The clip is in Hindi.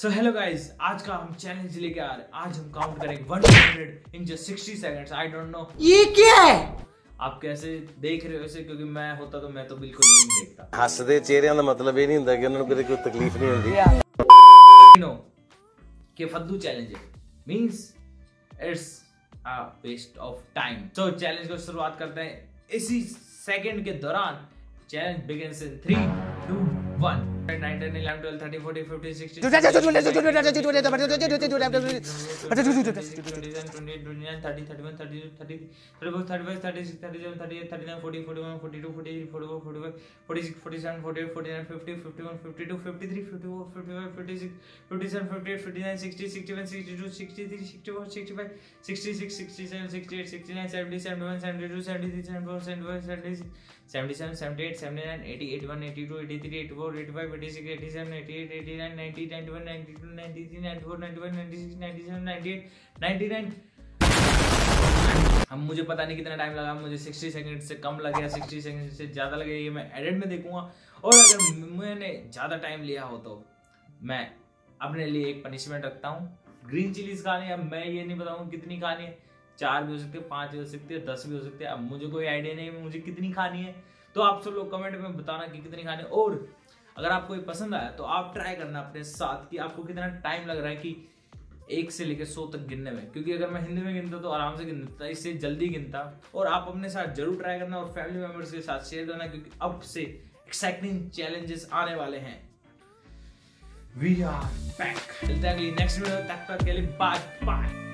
सो हेलो गाइस, आज का हम चैलेंज लेके आ रहे हैं। आज हम काउंट करेंगे 100 in just 60 seconds. I don't know ये क्या है। आप कैसे देख रहे हो इसे? क्योंकि मैं होता तो मैं तो बिल्कुल नहीं देखता। हंसदे चेहरे का मतलब ये नहीं होता कि उन्हें कोई तकलीफ नहीं होती। नो के फद्दू चैलेंज है, means it's a waste of time. So challenge को शुरुआत करते हैं इसी सेकंड के दौरान। Challenge begins in 3 2 1। 9 10 11 12 13 14 15 16। हम मुझे पता नहीं कितना टाइम लगा, मुझे 60 सेकंड से कम लगे, 60 सेकंड से ज़्यादा लगे, ये मैं एडिट में देखूंगा। और अगर मैंने ज़्यादा टाइम लिया हो तो मैं अपने लिए एक पनिशमेंट रखता हूँ। ग्रीन चिलीज खानी है। अब मैं ये नहीं बताऊँ कितनी खानी है, 4 भी हो सकती है, 5 भी हो सकती है, 10 भी हो सकती है। अब मुझे कोई आइडिया नहीं है मुझे कितनी खानी है। तो आप सब लोग कमेंट में बताना कि कितनी खानी है। और अगर आपको ये पसंद आया तो आप ट्राई करना अपने साथ कि आपको कितना टाइम लग रहा है कि 1 से लेकर 100 तक गिनने में। क्योंकि अगर मैं हिंदी में गिनता तो आराम से गिन देता, इससे जल्दी गिनता। और आप अपने साथ जरूर ट्राई करना और फैमिली मेम्बर्स के साथ शेयर करना, क्योंकि अब से एक्साइटिंग चैलेंजेस आने वाले हैं। वी आर बैक, मिलते हैं अगली नेक्स्ट वीडियो। तब तक के लिए बाय बाय।